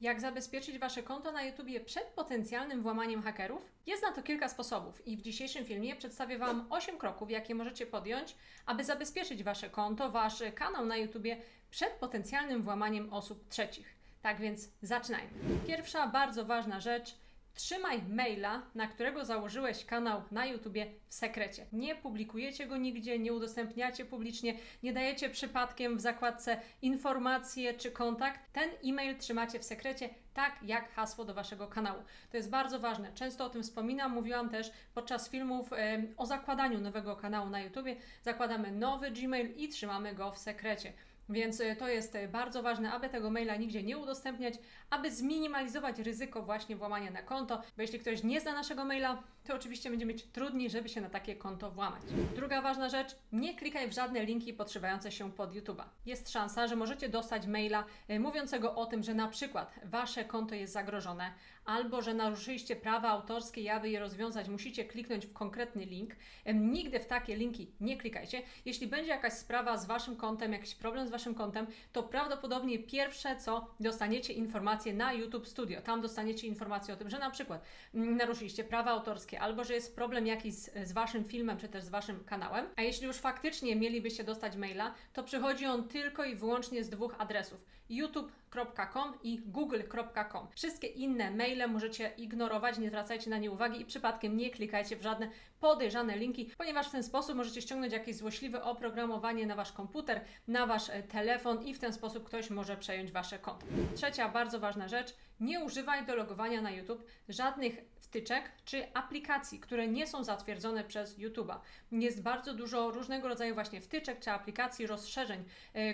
Jak zabezpieczyć Wasze konto na YouTubie przed potencjalnym włamaniem hakerów? Jest na to kilka sposobów i w dzisiejszym filmie przedstawię Wam 8 kroków, jakie możecie podjąć, aby zabezpieczyć Wasze konto, Wasz kanał na YouTubie przed potencjalnym włamaniem osób trzecich. Tak więc zaczynajmy. Pierwsza bardzo ważna rzecz. Trzymaj maila, na którego założyłeś kanał na YouTubie, w sekrecie. Nie publikujecie go nigdzie, nie udostępniacie publicznie, nie dajecie przypadkiem w zakładce informacje czy kontakt. Ten e-mail trzymacie w sekrecie, tak jak hasło do Waszego kanału. To jest bardzo ważne. Często o tym wspominam, mówiłam też podczas filmów o zakładaniu nowego kanału na YouTubie. Zakładamy nowy Gmail i trzymamy go w sekrecie. Więc to jest bardzo ważne, aby tego maila nigdzie nie udostępniać, aby zminimalizować ryzyko właśnie włamania na konto, bo jeśli ktoś nie zna naszego maila, to oczywiście będzie mieć trudniej, żeby się na takie konto włamać. Druga ważna rzecz, nie klikaj w żadne linki podszywające się pod YouTube'a. Jest szansa, że możecie dostać maila mówiącego o tym, że na przykład Wasze konto jest zagrożone, albo że naruszyliście prawa autorskie i aby je rozwiązać, musicie kliknąć w konkretny link. Nigdy w takie linki nie klikajcie. Jeśli będzie jakaś sprawa z Waszym kontem, jakiś problem z Waszym kontem, to prawdopodobnie pierwsze co dostaniecie informacje na YouTube Studio. Tam dostaniecie informacje o tym, że na przykład naruszyliście prawa autorskie albo że jest problem jakiś z Waszym filmem czy też z Waszym kanałem. A jeśli już faktycznie mielibyście dostać maila, to przychodzi on tylko i wyłącznie z dwóch adresów: youtube.com i google.com. Wszystkie inne maile możecie ignorować, nie zwracajcie na nie uwagi i przypadkiem nie klikajcie w żadne podejrzane linki, ponieważ w ten sposób możecie ściągnąć jakieś złośliwe oprogramowanie na Wasz komputer, na Wasz telefon i w ten sposób ktoś może przejąć Wasze konto. Trzecia bardzo ważna rzecz, nie używaj do logowania na YouTube żadnych wtyczek czy aplikacji, które nie są zatwierdzone przez YouTube'a. Jest bardzo dużo różnego rodzaju właśnie wtyczek czy aplikacji, rozszerzeń,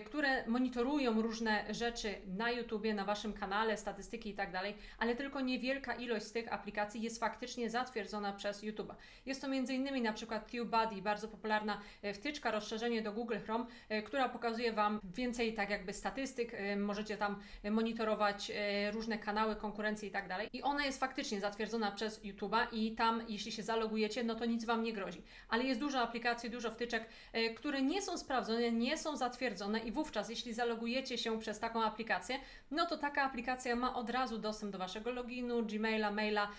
które monitorują różne rzeczy na YouTubie, na Waszym kanale, statystyki i tak dalej, ale tylko niewielka ilość z tych aplikacji jest faktycznie zatwierdzona przez YouTube'a. Jest to m.in. na przykład TubeBuddy, bardzo popularna wtyczka, rozszerzenie do Google Chrome, która pokazuje Wam więcej tak jakby statystyk, możecie tam monitorować różne kanały, konkurencje i tak dalej. I ona jest faktycznie zatwierdzona przez YouTube'a i tam, jeśli się zalogujecie, no to nic Wam nie grozi. Ale jest dużo aplikacji, dużo wtyczek, które nie są sprawdzone, nie są zatwierdzone i wówczas, jeśli zalogujecie się przez taką aplikację, no to taka aplikacja ma od razu dostęp do Waszego loginu, Gmaila, maila,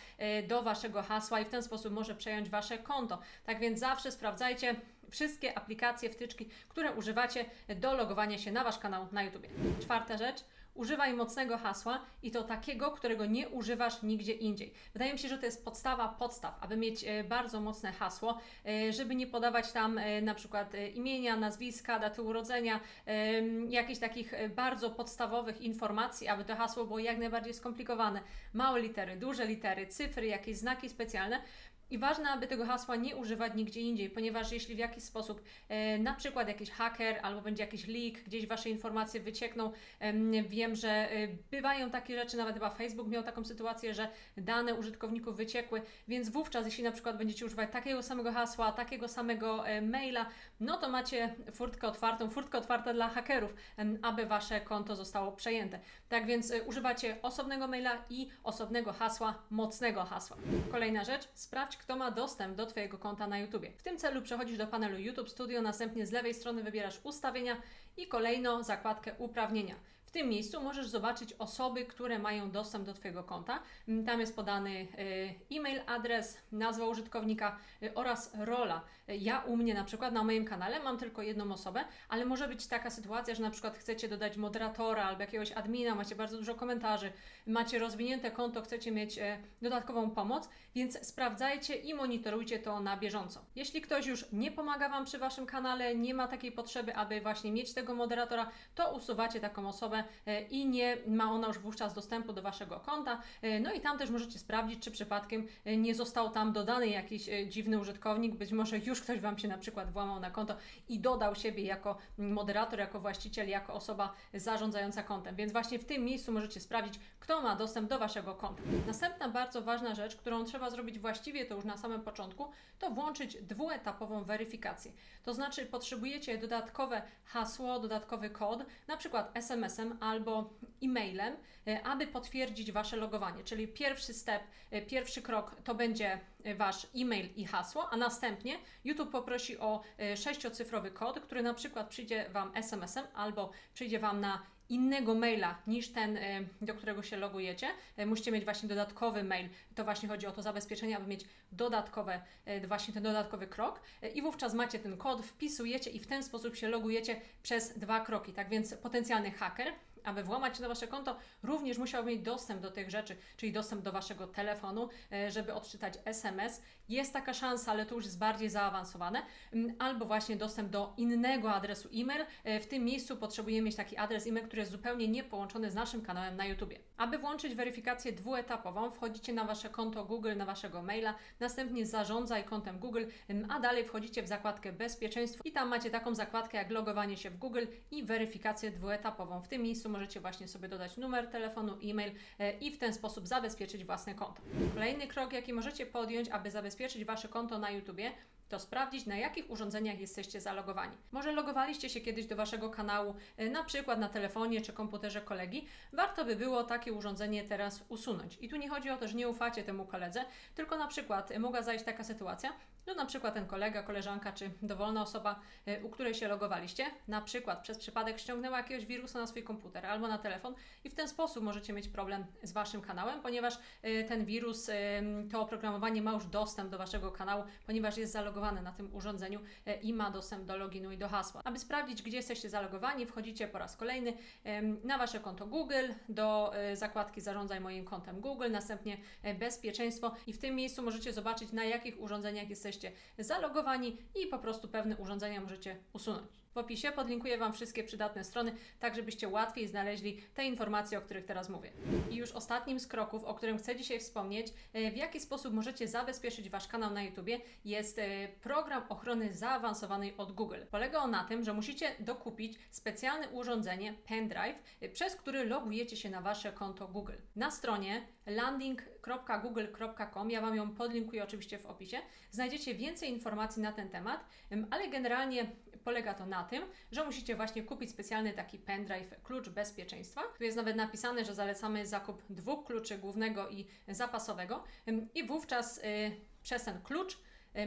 do Waszego hasła i w ten sposób może przejąć Wasze konto. Tak więc zawsze sprawdzajcie wszystkie aplikacje, wtyczki, które używacie do logowania się na Wasz kanał na YouTube. Czwarta rzecz. Używaj mocnego hasła i to takiego, którego nie używasz nigdzie indziej. Wydaje mi się, że to jest podstawa podstaw, aby mieć bardzo mocne hasło, żeby nie podawać tam na przykład imienia, nazwiska, daty urodzenia, jakichś takich bardzo podstawowych informacji, aby to hasło było jak najbardziej skomplikowane. Małe litery, duże litery, cyfry, jakieś znaki specjalne. I ważne, aby tego hasła nie używać nigdzie indziej, ponieważ jeśli w jakiś sposób na przykład jakiś haker albo będzie jakiś leak, gdzieś Wasze informacje wyciekną, wiem, że bywają takie rzeczy, nawet chyba Facebook miał taką sytuację, że dane użytkowników wyciekły, więc wówczas jeśli na przykład będziecie używać takiego samego hasła, takiego samego maila, no to macie furtkę otwartą dla hakerów, aby Wasze konto zostało przejęte. Tak więc używacie osobnego maila i osobnego hasła, mocnego hasła. Kolejna rzecz, sprawdź, kto ma dostęp do Twojego konta na YouTubie. W tym celu przechodzisz do panelu YouTube Studio, następnie z lewej strony wybierasz ustawienia i kolejno zakładkę uprawnienia. W tym miejscu możesz zobaczyć osoby, które mają dostęp do Twojego konta. Tam jest podany e-mail, adres, nazwa użytkownika oraz rola. Ja u mnie na przykład na moim kanale mam tylko jedną osobę, ale może być taka sytuacja, że na przykład chcecie dodać moderatora albo jakiegoś admina, macie bardzo dużo komentarzy, macie rozwinięte konto, chcecie mieć dodatkową pomoc, więc sprawdzajcie i monitorujcie to na bieżąco. Jeśli ktoś już nie pomaga Wam przy Waszym kanale, nie ma takiej potrzeby, aby właśnie mieć tego moderatora, to usuwacie taką osobę i nie ma ona już wówczas dostępu do Waszego konta. No i tam też możecie sprawdzić, czy przypadkiem nie został tam dodany jakiś dziwny użytkownik, być może już ktoś Wam się na przykład włamał na konto i dodał siebie jako moderator, jako właściciel, jako osoba zarządzająca kontem. Więc właśnie w tym miejscu możecie sprawdzić, kto ma dostęp do Waszego konta. Następna bardzo ważna rzecz, którą trzeba zrobić właściwie to już na samym początku, to włączyć dwuetapową weryfikację. To znaczy potrzebujecie dodatkowe hasło, dodatkowy kod, na przykład SMS-em albo e-mailem, aby potwierdzić Wasze logowanie. Czyli pierwszy step, pierwszy krok to będzie Wasz e-mail i hasło, a następnie YouTube poprosi o 6-cyfrowy kod, który na przykład przyjdzie Wam SMS-em albo przyjdzie Wam na innego maila niż ten, do którego się logujecie. Musicie mieć właśnie dodatkowy mail. To właśnie chodzi o to zabezpieczenie, aby mieć dodatkowe, właśnie ten dodatkowy krok i wówczas macie ten kod, wpisujecie i w ten sposób się logujecie przez 2 kroki. Tak więc potencjalny haker, aby włamać się na Wasze konto, również musiał mieć dostęp do tych rzeczy, czyli dostęp do Waszego telefonu, żeby odczytać SMS. Jest taka szansa, ale to już jest bardziej zaawansowane. Albo właśnie dostęp do innego adresu e-mail. W tym miejscu potrzebujemy mieć taki adres e-mail, który jest zupełnie niepołączony z naszym kanałem na YouTube. Aby włączyć weryfikację dwuetapową, wchodzicie na Wasze konto Google, na Waszego maila, następnie zarządzaj kontem Google, a dalej wchodzicie w zakładkę bezpieczeństwo i tam macie taką zakładkę jak logowanie się w Google i weryfikację dwuetapową. W tym miejscu możecie właśnie sobie dodać numer telefonu, e-mail i w ten sposób zabezpieczyć własne konto. Kolejny krok, jaki możecie podjąć, aby zabezpieczyć Wasze konto na YouTubie, to sprawdzić, na jakich urządzeniach jesteście zalogowani. Może logowaliście się kiedyś do Waszego kanału, na przykład na telefonie czy komputerze kolegi. Warto by było takie urządzenie teraz usunąć. I tu nie chodzi o to, że nie ufacie temu koledze, tylko na przykład mogła zajść taka sytuacja, że na przykład ten kolega, koleżanka czy dowolna osoba, u której się logowaliście, na przykład przez przypadek ściągnęła jakiegoś wirusa na swój komputer albo na telefon i w ten sposób możecie mieć problem z Waszym kanałem, ponieważ ten wirus, to oprogramowanie ma już dostęp do Waszego kanału, ponieważ jest zalogowany na tym urządzeniu i ma dostęp do loginu i do hasła. Aby sprawdzić, gdzie jesteście zalogowani, wchodzicie po raz kolejny na Wasze konto Google, do zakładki Zarządzaj moim kontem Google, następnie bezpieczeństwo i w tym miejscu możecie zobaczyć, na jakich urządzeniach jesteście zalogowani i po prostu pewne urządzenia możecie usunąć. W opisie podlinkuję Wam wszystkie przydatne strony, tak żebyście łatwiej znaleźli te informacje, o których teraz mówię. I już ostatnim z kroków, o którym chcę dzisiaj wspomnieć, w jaki sposób możecie zabezpieczyć Wasz kanał na YouTubie, jest program ochrony zaawansowanej od Google. Polega on na tym, że musicie dokupić specjalne urządzenie pendrive, przez który logujecie się na Wasze konto Google. Na stronie landing.google.com, ja Wam ją podlinkuję oczywiście w opisie, znajdziecie więcej informacji na ten temat, ale generalnie polega to na tym, że musicie właśnie kupić specjalny taki pendrive, klucz bezpieczeństwa. Tu jest nawet napisane, że zalecamy zakup 2 kluczy, głównego i zapasowego i wówczas przez ten klucz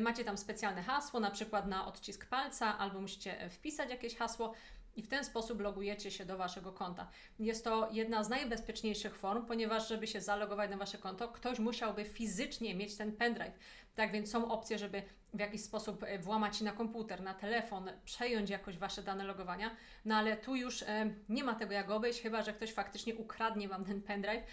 macie tam specjalne hasło, na przykład na odcisk palca, albo musicie wpisać jakieś hasło i w ten sposób logujecie się do Waszego konta. Jest to jedna z najbezpieczniejszych form, ponieważ żeby się zalogować na Wasze konto, ktoś musiałby fizycznie mieć ten pendrive. Tak więc są opcje, żeby w jakiś sposób włamać się na komputer, na telefon, przejąć jakoś Wasze dane logowania, no ale tu już nie ma tego jak obejść, chyba że ktoś faktycznie ukradnie Wam ten pendrive,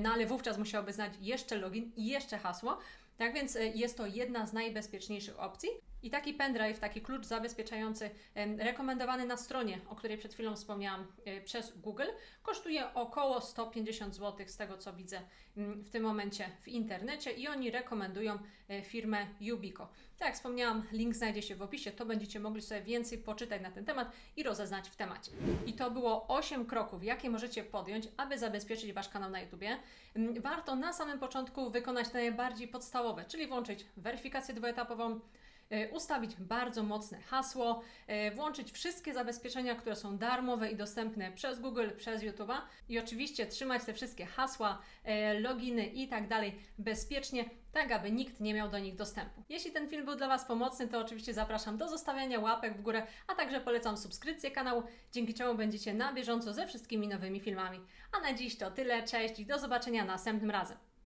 no ale wówczas musiałby znać jeszcze login i jeszcze hasło. Tak więc jest to jedna z najbezpieczniejszych opcji. I taki pendrive, taki klucz zabezpieczający, rekomendowany na stronie, o której przed chwilą wspomniałam, przez Google, kosztuje około 150 zł, z tego co widzę w tym momencie w internecie i oni rekomendują firmę Yubico. Tak jak wspomniałam, link znajdzie się w opisie, to będziecie mogli sobie więcej poczytać na ten temat i rozeznać w temacie. I to było 8 kroków, jakie możecie podjąć, aby zabezpieczyć Wasz kanał na YouTubie. Warto na samym początku wykonać te najbardziej podstawowe, czyli włączyć weryfikację dwuetapową, ustawić bardzo mocne hasło, włączyć wszystkie zabezpieczenia, które są darmowe i dostępne przez Google, przez YouTube'a i oczywiście trzymać te wszystkie hasła, loginy i tak dalej bezpiecznie, tak aby nikt nie miał do nich dostępu. Jeśli ten film był dla Was pomocny, to oczywiście zapraszam do zostawiania łapek w górę, a także polecam subskrypcję kanału, dzięki czemu będziecie na bieżąco ze wszystkimi nowymi filmami. A na dziś to tyle, cześć i do zobaczenia następnym razem.